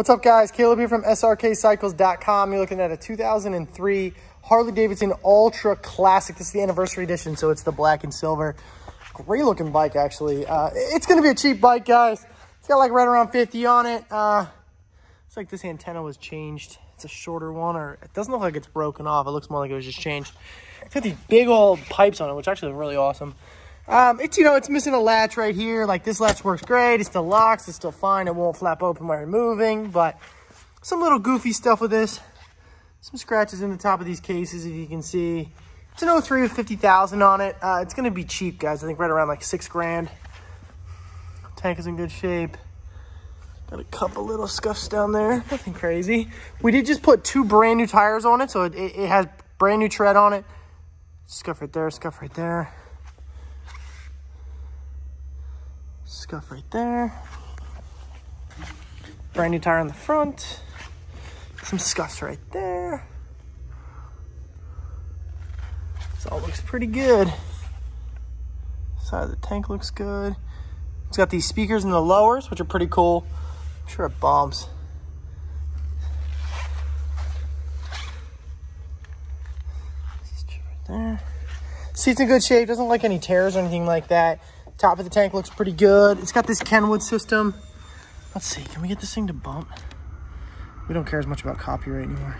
What's up, guys? Caleb here from srkcycles.com. You're looking at a 2003 Harley-Davidson Ultra Classic. This is the anniversary edition, so it's the black and silver. Great looking bike, actually. It's going to be a cheap bike, guys. It's got like right around 50 on it. Looks like this antenna was changed. It's a shorter one, or it doesn't look like it's broken off. It looks more like it was just changed. It's got these big old pipes on it, which actually look really awesome. It's, you know, it's missing a latch right here. Like, this latch works great. It still locks. It's still fine. It won't flap open while you're moving, but some little goofy stuff with this. Some scratches in the top of these cases, if you can see. It's an 03 with 50,000 on it. It's going to be cheap, guys. I think right around like $6,000. Tank is in good shape. Got a couple little scuffs down there. Nothing crazy. We did just put two brand new tires on it, so it has brand new tread on it. Scuff right there, scuff right there. Scuff right there. Brand new tire on the front. Some scuffs right there. This all looks pretty good. Side of the tank looks good. It's got these speakers in the lowers, which are pretty cool. I'm sure it bombs. Right there. Seat's in good shape. Doesn't like any tears or anything like that. Top of the tank looks pretty good. It's got this Kenwood system. Let's see, can we get this thing to bump? We don't care as much about copyright anymore.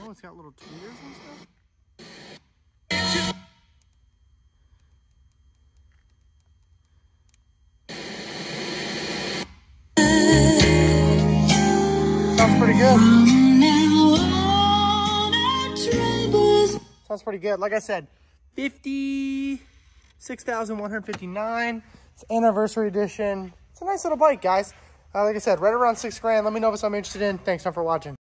Oh, it's got little tweeters and stuff. Sounds pretty good. Like I said, 56,159. It's anniversary edition. It's a nice little bike, guys. Like I said, right around $6,000. Let me know if it's something I'm interested in. Thanks for watching.